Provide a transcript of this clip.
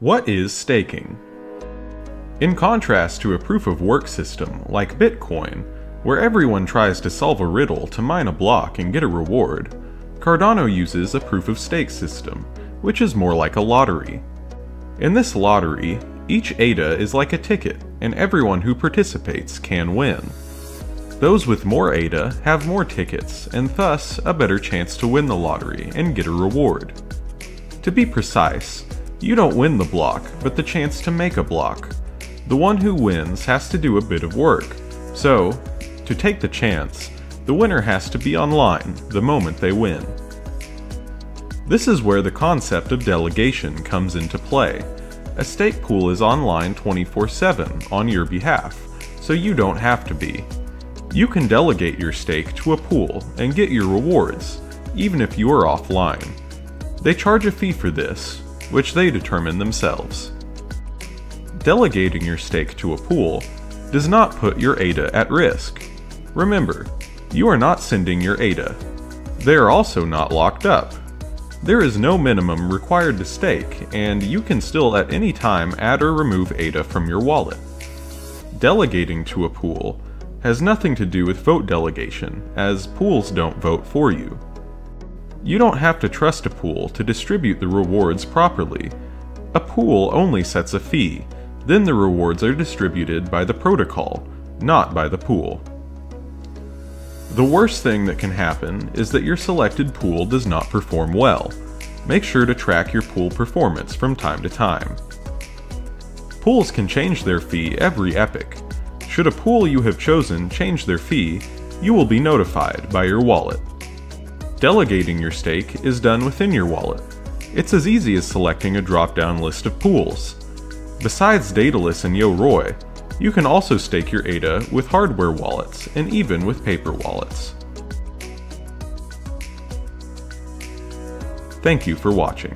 What is staking? In contrast to a proof-of-work system like Bitcoin, where everyone tries to solve a riddle to mine a block and get a reward, Cardano uses a proof-of-stake system, which is more like a lottery. In this lottery, each ADA is like a ticket, and everyone who participates can win. Those with more ADA have more tickets, and thus a better chance to win the lottery and get a reward. To be precise, you don't win the block, but the chance to make a block. The one who wins has to do a bit of work. So, to take the chance, the winner has to be online the moment they win. This is where the concept of delegation comes into play. A stake pool is online 24/7 on your behalf, so you don't have to be. You can delegate your stake to a pool and get your rewards, even if you are offline. They charge a fee for this, which they determine themselves. Delegating your stake to a pool does not put your ADA at risk. Remember, you are not sending your ADA. They are also not locked up. There is no minimum required to stake, and you can still at any time add or remove ADA from your wallet. Delegating to a pool has nothing to do with vote delegation, as pools don't vote for you. You don't have to trust a pool to distribute the rewards properly. A pool only sets a fee, then the rewards are distributed by the protocol, not by the pool. The worst thing that can happen is that your selected pool does not perform well. Make sure to track your pool performance from time to time. Pools can change their fee every epoch. Should a pool you have chosen change their fee, you will be notified by your wallet. Delegating your stake is done within your wallet. It's as easy as selecting a drop-down list of pools. Besides Daedalus and Yoroi, you can also stake your ADA with hardware wallets and even with paper wallets. Thank you for watching.